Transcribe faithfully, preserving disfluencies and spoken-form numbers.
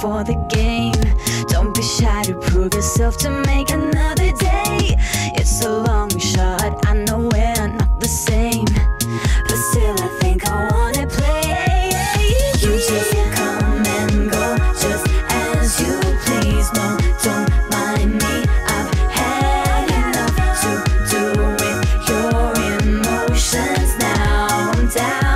for the game. Don't be shy to prove yourself, to make another day. It's a long shot, I know we're not the same, but still I think I wanna play. You just come and go, just as you please. No, don't mind me, I've had enough to do with your emotions. Now I'm down.